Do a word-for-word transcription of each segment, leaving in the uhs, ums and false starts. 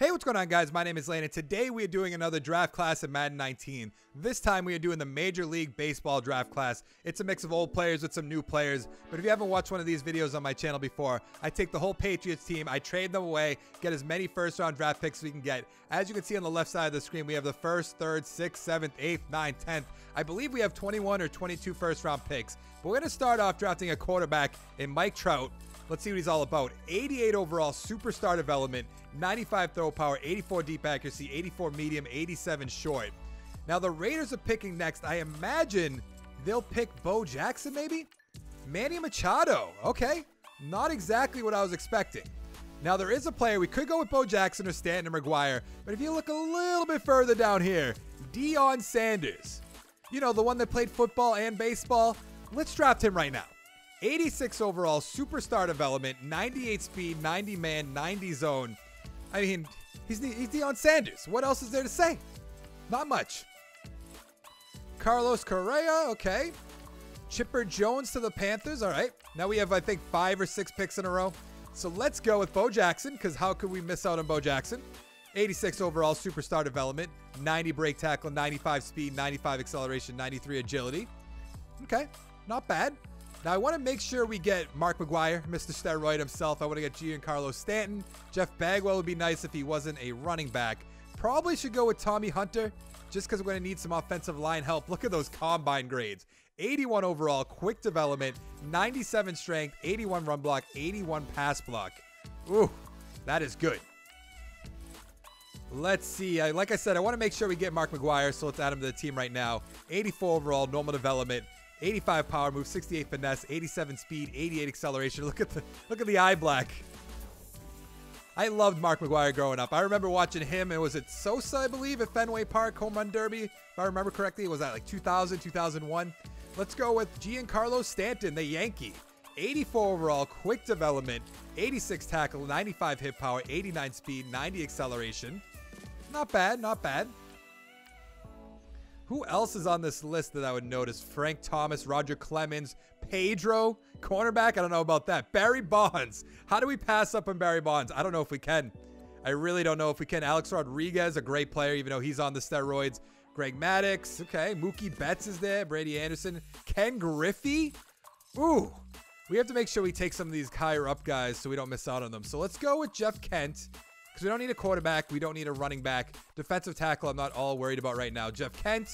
Hey, what's going on, guys? My name is Lane, and today we are doing another draft class of Madden nineteen. This time we are doing the Major League Baseball draft class. It's a mix of old players with some new players, but if you haven't watched one of these videos on my channel before, I take the whole Patriots team, I trade them away, get as many first round draft picks as we can get. As you can see on the left side of the screen, we have the first, third, sixth, seventh, eighth, ninth, tenth. I believe we have twenty-one or twenty-two first round picks, but we're going to start off drafting a quarterback in Mike Trout. Let's see what he's all about. eighty-eight overall, superstar development, ninety-five throw power, eighty-four deep accuracy, eighty-four medium, eighty-seven short. Now the Raiders are picking next. I imagine they'll pick Bo Jackson maybe? Manny Machado, okay. Not exactly what I was expecting. Now there is a player, we could go with Bo Jackson or Stanton or McGwire, but if you look a little bit further down here, Deion Sanders. You know, the one that played football and baseball. Let's draft him right now. eighty-six overall, superstar development, ninety-eight speed, ninety man, ninety zone. I mean, he's, De he's Deion Sanders. What else is there to say? Not much. Carlos Correa, okay. Chipper Jones to the Panthers, all right. Now we have, I think, five or six picks in a row. So let's go with Bo Jackson, because how could we miss out on Bo Jackson? eighty-six overall, superstar development, ninety break tackle, ninety-five speed, ninety-five acceleration, ninety-three agility. Okay, not bad. Now, I want to make sure we get Mark McGwire, Mister Steroid himself. I want to get Giancarlo Stanton. Jeff Bagwell would be nice if he wasn't a running back. Probably should go with Tommy Hunter, just because we're going to need some offensive line help. Look at those combine grades. eighty-one overall, quick development, ninety-seven strength, eighty-one run block, eighty-one pass block. Ooh, that is good. Let's see. I, like I said, I want to make sure we get Mark McGwire, so let's add him to the team right now. eighty-four overall, normal development. eighty-five power move, sixty-eight finesse, eighty-seven speed, eighty-eight acceleration. Look at the look at the eye black. I loved Mark McGwire growing up. I remember watching him, and was it Sosa, I believe, at Fenway Park Home Run Derby? If I remember correctly, was that like two thousand, two thousand one? Let's go with Giancarlo Stanton, the Yankee. eighty-four overall, quick development, eighty-six tackle, ninety-five hit power, eighty-nine speed, ninety acceleration. Not bad, not bad. Who else is on this list that I would notice? Frank Thomas, Roger Clemens, Pedro, cornerback. I don't know about that. Barry Bonds. How do we pass up on Barry Bonds? I don't know if we can. I really don't know if we can. Alex Rodriguez, a great player, even though he's on the steroids. Greg Maddux. Okay. Mookie Betts is there. Brady Anderson. Ken Griffey. Ooh. We have to make sure we take some of these higher up guys so we don't miss out on them. So let's go with Jeff Kent. Because we don't need a quarterback. We don't need a running back. Defensive tackle, I'm not all worried about right now. Jeff Kent,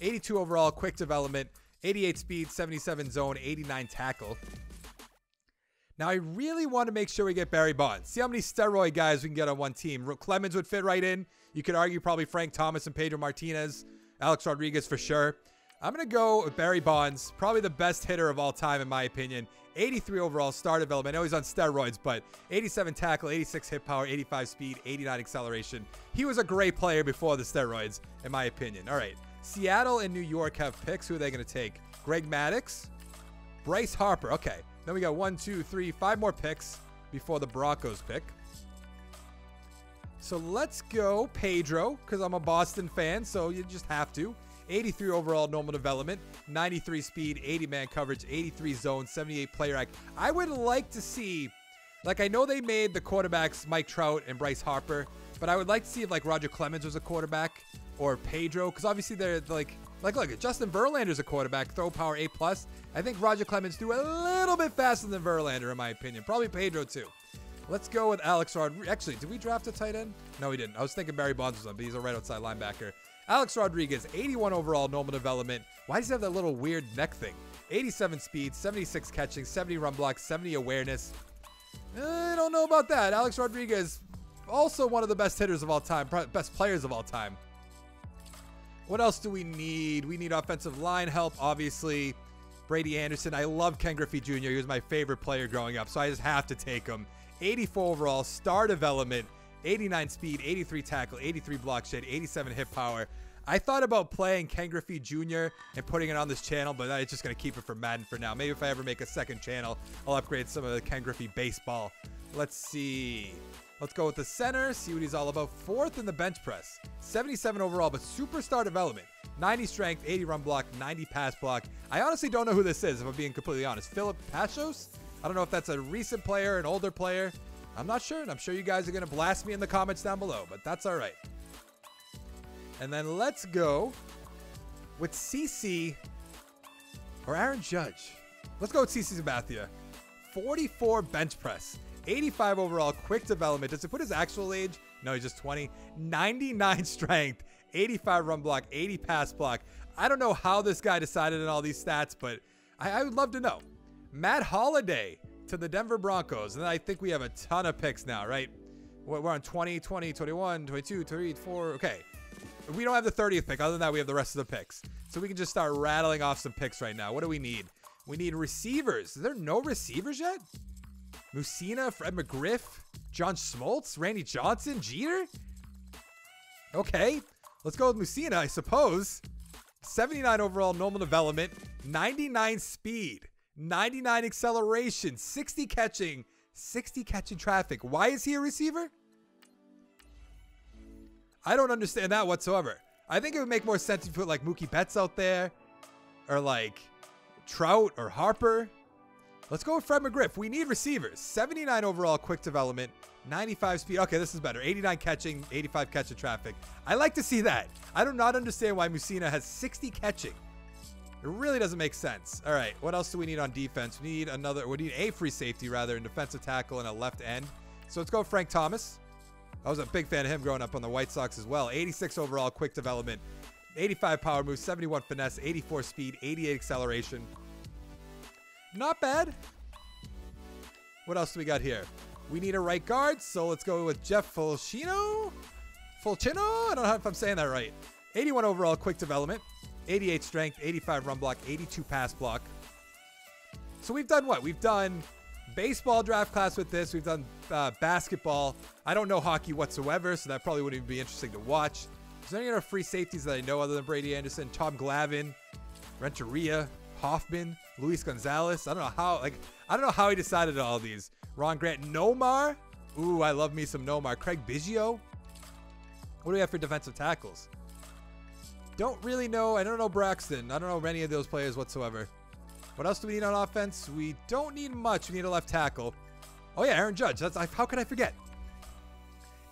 eighty-two overall, quick development, eighty-eight speed, seventy-seven zone, eighty-nine tackle. Now, I really want to make sure we get Barry Bonds. See how many steroid guys we can get on one team. Clemens would fit right in. You could argue probably Frank Thomas and Pedro Martinez. Alex Rodriguez for sure. I'm going to go with Barry Bonds. Probably the best hitter of all time, in my opinion. eighty-three overall, star development. I know he's on steroids, but eighty-seven tackle, eighty-six hit power, eighty-five speed, eighty-nine acceleration. He was a great player before the steroids, in my opinion. All right. Seattle and New York have picks. Who are they going to take? Greg Maddux, Bryce Harper. Okay. Then we got one, two, three, five more picks before the Broncos pick. So let's go Pedro, because I'm a Boston fan, so you just have to. eighty-three overall normal development, ninety-three speed, eighty man coverage, eighty-three zone, seventy-eight player act. I would like to see, like I know they made the quarterbacks Mike Trout and Bryce Harper, but I would like to see if like Roger Clemens was a quarterback or Pedro, because obviously they're like, like look, Justin Verlander's a quarterback, throw power A plus. I think Roger Clemens threw a little bit faster than Verlander in my opinion, probably Pedro too. Let's go with Alex Rodriguez. Actually, did we draft a tight end? No, we didn't. I was thinking Barry Bonds was on, but he's a right outside linebacker. Alex Rodriguez, eighty-one overall normal development. Why does he have that little weird neck thing? eighty-seven speed, seventy-six catching, seventy run block, seventy awareness. I don't know about that. Alex Rodriguez, also one of the best hitters of all time, best players of all time. What else do we need? We need offensive line help, obviously. Brady Anderson. I love Ken Griffey Junior He was my favorite player growing up, so I just have to take him. eighty-four overall, star development. eighty-nine speed, eighty-three tackle, eighty-three block shed, eighty-seven hit power. I thought about playing Ken Griffey Junior and putting it on this channel, but I'm just going to keep it for Madden for now. Maybe if I ever make a second channel, I'll upgrade some of the Ken Griffey baseball. Let's see. Let's go with the center, see what he's all about. Fourth in the bench press. seventy-seven overall, but superstar development. ninety strength, eighty run block, ninety pass block. I honestly don't know who this is, if I'm being completely honest. Philip Pachos? I don't know if that's a recent player, an older player. I'm not sure, and I'm sure you guys are going to blast me in the comments down below, but that's all right. And then let's go with C C or Aaron Judge. Let's go with C C Sabathia. forty-four bench press, eighty-five overall, quick development. Does it put his actual age? No, he's just twenty. ninety-nine strength, eighty-five run block, eighty pass block. I don't know how this guy decided in all these stats, but I, I would love to know. Matt Holliday to the Denver Broncos. And then I think we have a ton of picks now, right? We're on twenty, twenty, twenty-one, twenty-two, twenty-four. Okay. We don't have the thirtieth pick. Other than that, we have the rest of the picks. So we can just start rattling off some picks right now. What do we need? We need receivers. Is there no receivers yet? Mussina, Fred McGriff, John Smoltz, Randy Johnson, Jeter? Okay. Let's go with Mussina, I suppose. seventy-nine overall, normal development, ninety-nine speed, ninety-nine acceleration, sixty catching, sixty catching traffic. Why is he a receiver? I don't understand that whatsoever. I think it would make more sense if you put like Mookie Betts out there or like Trout or Harper. Let's go with Fred McGriff. We need receivers. seventy-nine overall, quick development, ninety-five speed. Okay, this is better. eighty-nine catching, eighty-five catch of traffic. I like to see that. I do not understand why Mussina has sixty catching. It really doesn't make sense. All right, what else do we need on defense? We need another, we need a free safety rather, and defensive tackle and a left end. So let's go with Frank Thomas. I was a big fan of him growing up on the White Sox as well. eighty-six overall, quick development, eighty-five power move, seventy-one finesse, eighty-four speed, eighty-eight acceleration. Not bad. What else do we got here? We need a right guard, so let's go with Jeff Fulchino. Fulchino? I don't know if I'm saying that right. eighty-one overall, quick development, eighty-eight strength, eighty-five run block, eighty-two pass block. So we've done what? We've done baseball draft class with this. We've done uh, basketball. I don't know hockey whatsoever, so that probably wouldn't even be interesting to watch. Is there any other free safeties that I know other than Brady Anderson? Tom Glavine, Renteria, Hoffman, Luis Gonzalez. I don't know how, like, I don't know how he decided all these. Ron Grant, Nomar. Ooh, I love me some Nomar. Craig Biggio. What do we have for defensive tackles? Don't really know. I don't know Broxton. I don't know any of those players whatsoever. What else do we need on offense? We don't need much. We need a left tackle. Oh yeah, Aaron Judge. That's, how could I forget?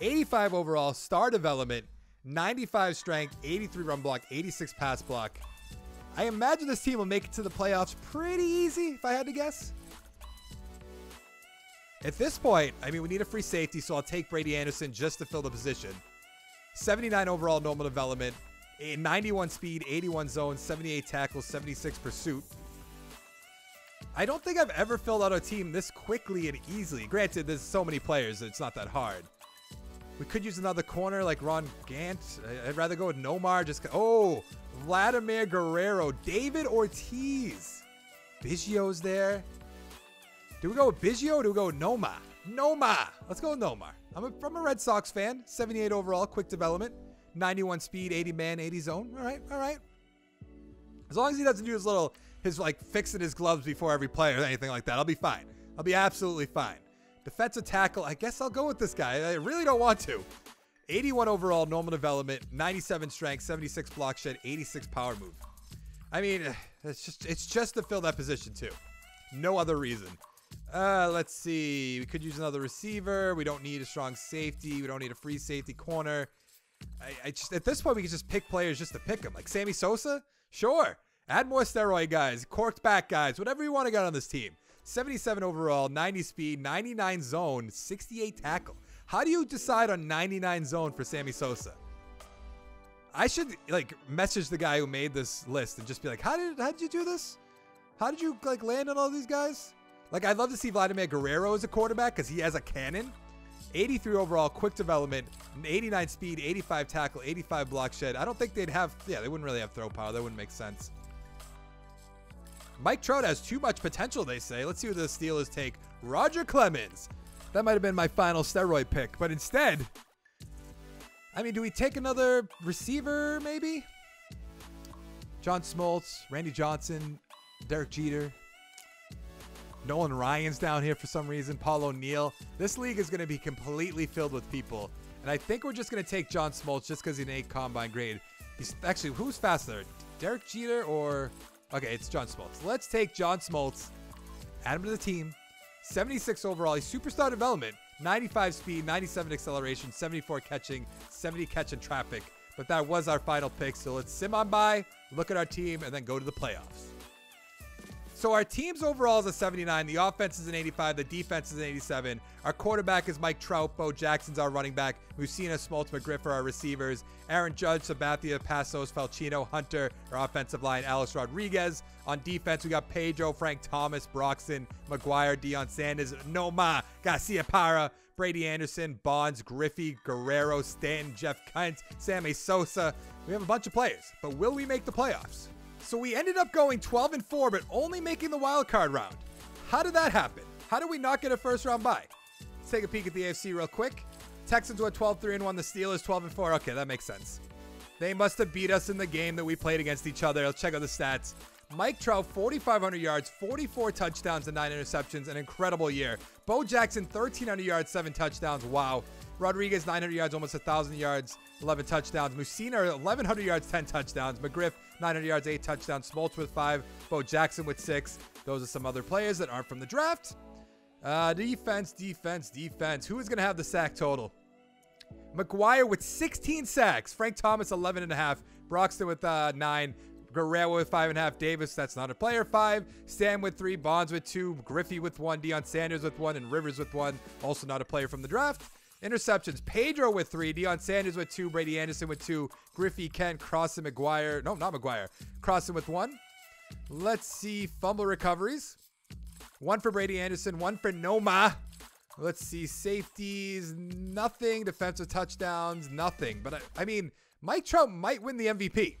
eighty-five overall, star development, ninety-five strength, eighty-three run block, eighty-six pass block. I imagine this team will make it to the playoffs pretty easy, if I had to guess. At this point, I mean, we need a free safety, so I'll take Brady Anderson just to fill the position. seventy-nine overall normal development, ninety-one speed, eighty-one zone, seventy-eight tackles, seventy-six pursuit. I don't think I've ever filled out a team this quickly and easily. Granted, there's so many players that it's not that hard. We could use another corner like Ron Gant. I'd rather go with Nomar. Just oh, Vladimir Guerrero, David Ortiz. Biggio's there. Do we go with Biggio or do we go with Nomar? Nomar. Let's go with Nomar. I'm a, I'm a Red Sox fan. seventy-eight overall, quick development. ninety-one speed, eighty man, eighty zone. All right, all right. As long as he doesn't do his little, his like fixing his gloves before every play or anything like that, I'll be fine. I'll be absolutely fine. Defensive tackle, I guess I'll go with this guy. I really don't want to. eighty-one overall, normal development, ninety-seven strength, seventy-six block shed, eighty-six power move. I mean, it's just it's just to fill that position too. No other reason. Uh, let's see. We could use another receiver. We don't need a strong safety. We don't need a free safety corner. I, I just at this point, we can just pick players just to pick them. Like Sammy Sosa? Sure. Add more steroid guys, corked back guys, whatever you want to get on this team. seventy-seven overall, ninety speed, ninety-nine zone, sixty-eight tackle. How do you decide on ninety-nine zone for Sammy Sosa? I should like message the guy who made this list and just be like, how did how did you do this? How did you like land on all these guys? Like, I'd love to see Vladimir Guerrero as a quarterback because he has a cannon. eighty-three overall, quick development, eighty-nine speed, eighty-five tackle, eighty-five block shed. I don't think they'd have, yeah, they wouldn't really have throw power. That wouldn't make sense. Mike Trout has too much potential, they say. Let's see what the Steelers take. Roger Clemens. That might have been my final steroid pick, but instead, I mean, do we take another receiver, maybe? John Smoltz, Randy Johnson, Derek Jeter. Nolan Ryan's down here for some reason. Paul O'Neill. This league is going to be completely filled with people, and I think we're just going to take John Smoltz just because he's an eight combine grade. He's actually, who's faster, Derek Jeter or... Okay, it's John Smoltz. Let's take John Smoltz. Add him to the team. seventy-six overall. He's superstar development. ninety-five speed, ninety-seven acceleration, seventy-four catching, seventy catch and traffic. But that was our final pick, so let's sim on by, look at our team, and then go to the playoffs. So our team's overall is a seventy-nine, the offense is an eighty-five, the defense is an eighty-seven. Our quarterback is Mike Trout, Bo Jackson's our running back, Mussina, Smoltz, McGriff are our receivers, Aaron Judge, Sabathia, Pachos, Falchino, Hunter, our offensive line, Alex Rodriguez. On defense, we got Pedro, Frank Thomas, Broxton, McGwire, Deion Sanders, Nomar, Garciaparra, Brady Anderson, Bonds, Griffey, Guerrero, Stanton, Jeff Kent, Sammy Sosa. We have a bunch of players, but will we make the playoffs? So we ended up going twelve and four, but only making the wild card round. How did that happen? How did we not get a first round bye? Let's take a peek at the A F C real quick. Texans went twelve three and one. The Steelers twelve and four. Okay, that makes sense. They must have beat us in the game that we played against each other. Let's check out the stats. Mike Trout, forty-five hundred yards, forty-four touchdowns and nine interceptions, an incredible year. Bo Jackson, thirteen hundred yards, seven touchdowns, wow. Rodriguez, nine hundred yards, almost one thousand yards, eleven touchdowns. Mussina, eleven hundred yards, ten touchdowns. McGriff, nine hundred yards, eight touchdowns. Smoltz with five, Bo Jackson with six. Those are some other players that aren't from the draft. Uh, defense, defense, defense. Who is going to have the sack total? McGwire with sixteen sacks. Frank Thomas, eleven and a half. Broxton with uh, nine. Guerrero with five and a half, Davis, that's not a player, five, Stan with three, Bonds with two, Griffey with one, Deion Sanders with one, and Rivers with one, also not a player from the draft. Interceptions, Pedro with three, Deion Sanders with two, Brady Anderson with two, Griffey, Kent, Crossan, McGwire, no, not McGwire, Crossan with one. Let's see, fumble recoveries, one for Brady Anderson, one for Noma. Let's see, safeties, nothing, defensive touchdowns, nothing. But I, I mean, Mike Trout might win the M V P.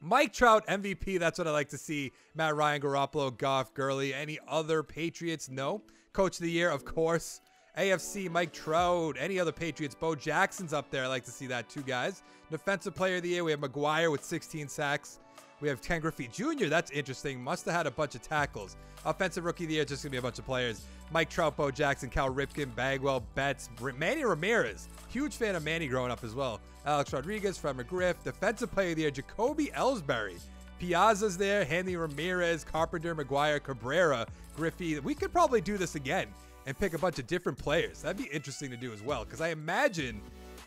Mike Trout, M V P, that's what I like to see. Matt Ryan, Garoppolo, Goff, Gurley, any other Patriots? No. Coach of the year, of course. A F C, Mike Trout, any other Patriots? Bo Jackson's up there. I like to see that, two guys. Defensive player of the year, we have McGwire with sixteen sacks. We have Ken Griffey Junior, that's interesting. Must have had a bunch of tackles. Offensive rookie of the year, just going to be a bunch of players. Mike Trout, Bo Jackson, Cal Ripken, Bagwell, Betts, Manny Ramirez. Huge fan of Manny growing up as well. Alex Rodriguez, Fred McGriff. Defensive player of the year, Jacoby Ellsbury. Piazza's there, Hanley Ramirez, Carpenter, McGwire, Cabrera, Griffey. We could probably do this again and pick a bunch of different players. That'd be interesting to do as well, because I imagine,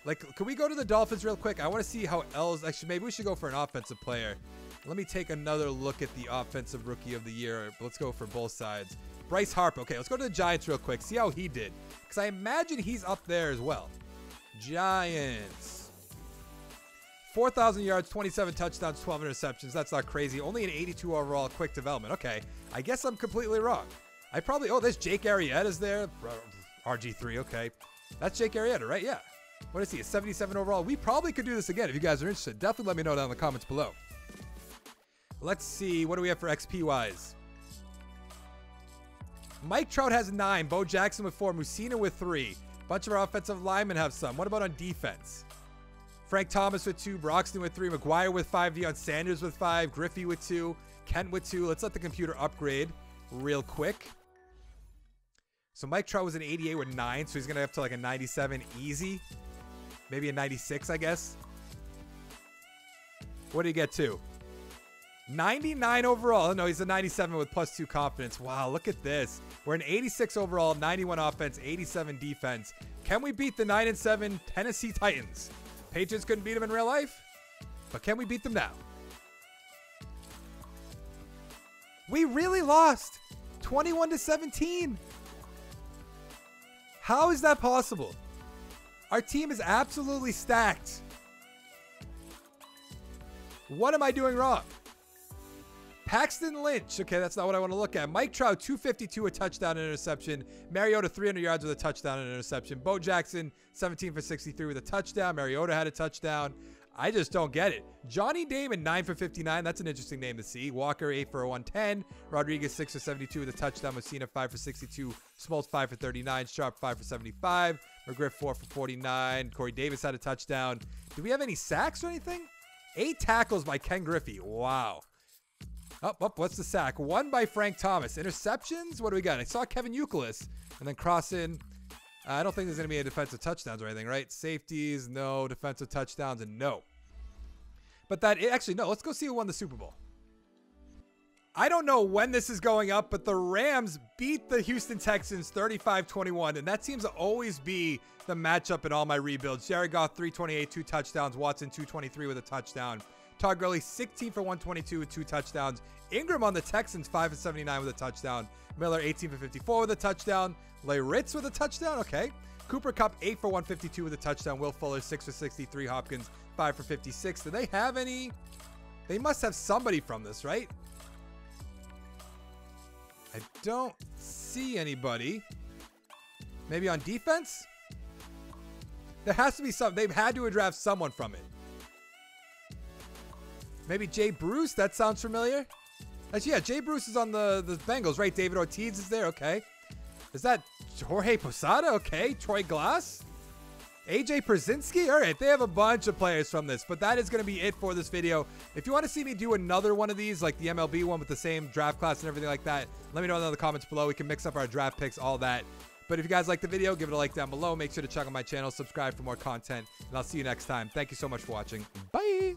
like, can we go to the Dolphins real quick? I want to see how Ells, actually, maybe we should go for an offensive player. Let me take another look at the offensive rookie of the year. Let's go for both sides. Bryce Harper. Okay, let's go to the Giants real quick. See how he did. Because I imagine he's up there as well. Giants. four thousand yards, twenty-seven touchdowns, twelve interceptions. That's not crazy. Only an eighty-two overall, quick development. Okay, I guess I'm completely wrong. I probably, oh, there's Jake Arrieta's there. R G three, okay. That's Jake Arrieta, right? Yeah. What is he, a seventy-seven overall? We probably could do this again if you guys are interested. Definitely let me know down in the comments below. Let's see, what do we have for X P wise? Mike Trout has nine, Bo Jackson with four, Mussina with three. Bunch of our offensive linemen have some. What about on defense? Frank Thomas with two, Broxton with three, McGwire with five, Deion Sanders with five, Griffey with two, Kent with two. Let's let the computer upgrade real quick. So Mike Trout was an eighty-eight with nine, so he's gonna have to like a ninety-seven easy. Maybe a ninety-six, I guess. What do you get to? ninety-nine overall. No, he's a ninety-seven with plus two confidence. Wow, look at this. We're an eighty-six overall, ninety-one offense, eighty-seven defense. Can we beat the nine and seven Tennessee Titans? Patriots couldn't beat them in real life, but can we beat them now? We really lost twenty-one to seventeen. How is that possible? Our team is absolutely stacked. What am I doing wrong? Paxton Lynch. Okay, that's not what I want to look at. Mike Trout, two fifty-two, a touchdown and interception. Mariota, three hundred yards with a touchdown and interception. Bo Jackson, seventeen for sixty-three with a touchdown. Mariota had a touchdown. I just don't get it. Johnny Damon, nine for fifty-nine. That's an interesting name to see. Walker, eight for one ten. Rodriguez, six for seventy-two with a touchdown. Mussina, five for sixty-two. Smoltz, five for thirty-nine. Sharp, five for seventy-five. McGriff, four for forty-nine. Corey Davis had a touchdown. Do we have any sacks or anything? Eight tackles by Ken Griffey. Wow. Up, up, what's the sack? One by Frank Thomas. Interceptions? What do we got? I saw Kevin Youkilis. And then cross in. Uh, I don't think there's going to be any defensive touchdowns or anything, right? Safeties, no. Defensive touchdowns, and no. But that, it, actually, no. Let's go see who won the Super Bowl. I don't know when this is going up, but the Rams beat the Houston Texans thirty-five twenty-one, and that seems to always be the matchup in all my rebuilds. Jared Goff, three twenty-eight, two touchdowns. Watson, two twenty-three with a touchdown. Todd Gurley, sixteen for one twenty-two with two touchdowns. Ingram on the Texans, five for seventy-nine with a touchdown. Miller, eighteen for fifty-four with a touchdown. Leyritz with a touchdown, okay. Cooper Kupp, eight for one fifty-two with a touchdown. Will Fuller, six for sixty-three. Hopkins, five for fifty-six. Do they have any? They must have somebody from this, right? I don't see anybody. Maybe on defense? There has to be some. They've had to draft someone from it. Maybe Jay Bruce? That sounds familiar. Actually, yeah, Jay Bruce is on the, the Bengals, right? David Ortiz is there. Okay. Is that Jorge Posada? Okay. Troy Glass? A J Pierzynski? All right. They have a bunch of players from this, but that is going to be it for this video. If you want to see me do another one of these, like the M L B one with the same draft class and everything like that, let me know in the comments below. We can mix up our draft picks, all that. But if you guys like the video, give it a like down below. Make sure to check out my channel, subscribe for more content, and I'll see you next time. Thank you so much for watching. Bye.